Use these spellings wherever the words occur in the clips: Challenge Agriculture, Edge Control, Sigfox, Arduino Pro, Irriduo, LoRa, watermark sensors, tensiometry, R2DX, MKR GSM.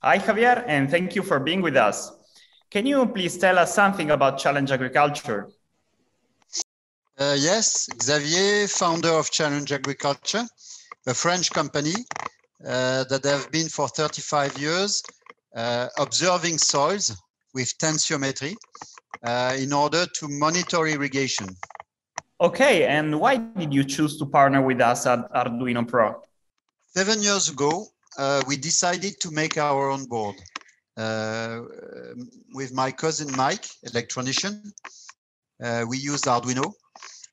Hi, Javier, and thank you for being with us. Can you please tell us something about Challenge Agriculture? Yes, Xavier, founder of Challenge Agriculture, a French company that have been for 35 years observing soils with tensiometry in order to monitor irrigation. Okay, and why did you choose to partner with us at Arduino Pro? 7 years ago, we decided to make our own board with my cousin Mike, electronician. We used Arduino,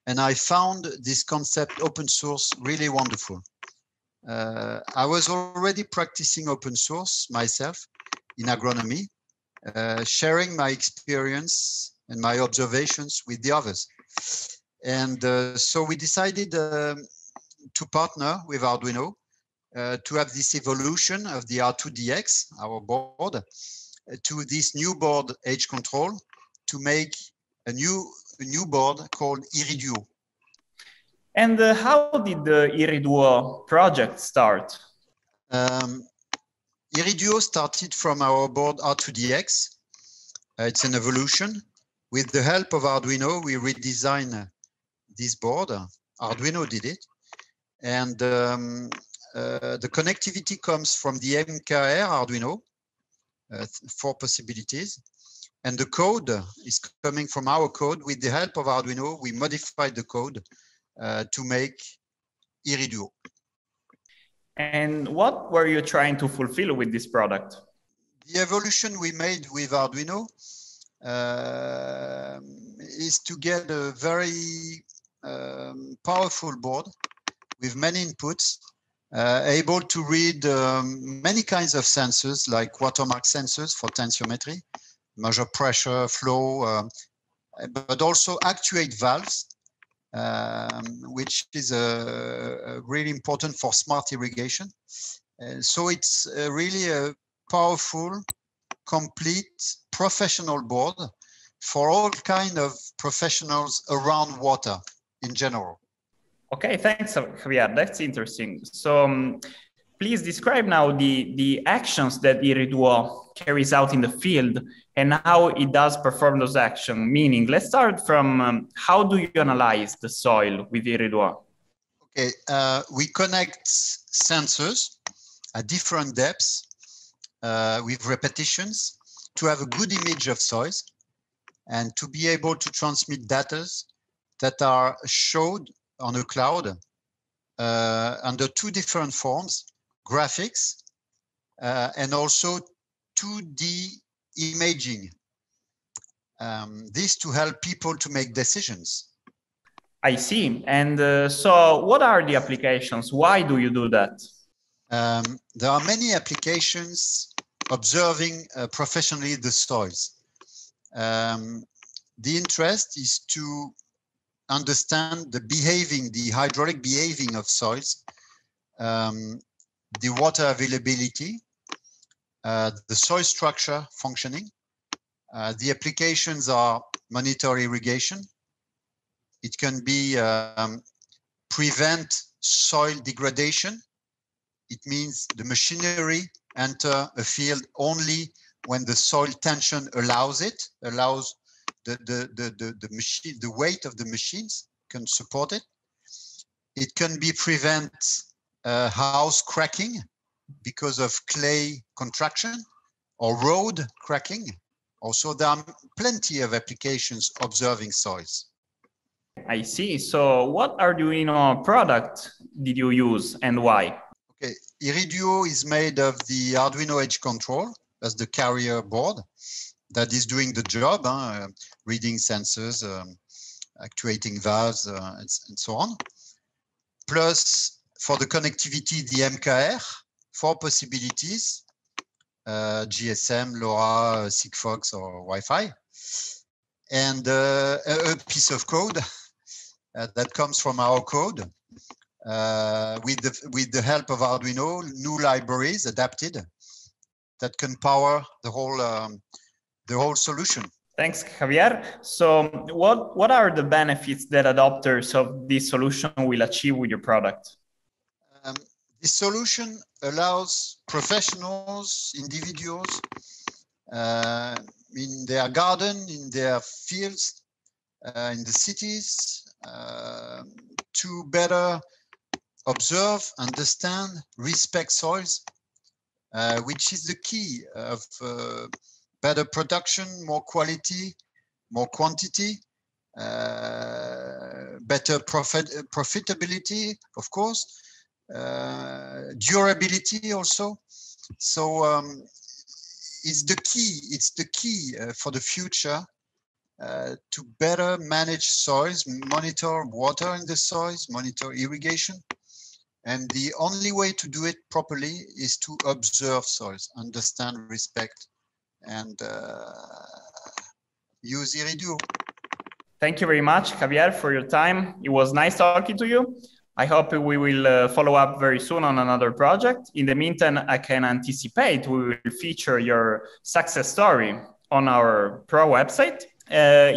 and I found this concept open source really wonderful. I was already practicing open source myself in agronomy, sharing my experience and my observations with the others. And so we decided to partner with Arduino to have this evolution of the R2DX, our board, to this new board, Edge Control, to make a new board called Irriduo. And how did the Irriduo project start? Irriduo started from our board R2DX. It's an evolution. With the help of Arduino, we redesigned this board. Arduino did it. And the connectivity comes from the MKR Arduino, four possibilities. And the code is coming from our code. With the help of Arduino, we modified the code to make Irriduo. And what were you trying to fulfill with this product? The evolution we made with Arduino is to get a very powerful board with many inputs, able to read many kinds of sensors like watermark sensors for tensiometry, measure pressure, flow, but also actuate valves, which is really important for smart irrigation. So it's really a powerful, complete, professional board for all kinds of professionals around water in general. Okay, thanks, Javier. That's interesting. So please describe now the actions that Irriduo carries out in the field and how it does perform those actions. Meaning, let's start from how do you analyze the soil with Irriduo? Okay, we connect sensors at different depths with repetitions to have a good image of soils and to be able to transmit data that are showed on a cloud under two different forms, graphics and also 2D imaging. This to help people to make decisions. I see. And so what are the applications? Why do you do that? There are many applications observing professionally the soils. The interest is to understand the hydraulic behaving of soils, the water availability, the soil structure functioning. The applications are monitor irrigation. It can be prevent soil degradation. It means the machinery enter a field only when the soil tension allows it, allows the weight of the machines can support it. It can be prevent house cracking because of clay contraction or road cracking. Also, there are plenty of applications observing soils. I see. So what Arduino product did you use and why? Okay, Irriduo is made of the Arduino Edge Control as the carrier board that is doing the job, reading sensors, actuating valves, and so on. Plus, for the connectivity, the MKR, four possibilities, GSM, LoRa, Sigfox, or Wi-Fi, and a piece of code that comes from our code. With the help of Arduino, new libraries adapted that can power the whole solution. Thanks, Javier. So what are the benefits that adopters of this solution will achieve with your product? This solution allows professionals, individuals in their garden, in their fields, in the cities, to better observe, understand, respect soils, which is the key of better production, more quality, more quantity, better profitability, of course, durability also. So it's the key for the future to better manage soils, monitor water in the soils, monitor irrigation. And the only way to do it properly is to observe soils, understand, respect, and use Irriduo. Thank you very much, Javier, for your time. It was nice talking to you. I hope we will follow up very soon on another project. In the meantime, I can anticipate we will feature your success story on our Pro website.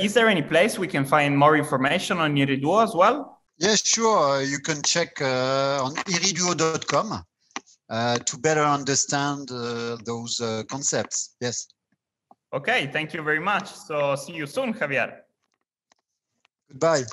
Is there any place we can find more information on Irriduo as well? Yes, sure. You can check on irriduo.com to better understand those concepts. Yes. Okay. Thank you very much. So see you soon, Javier. Goodbye.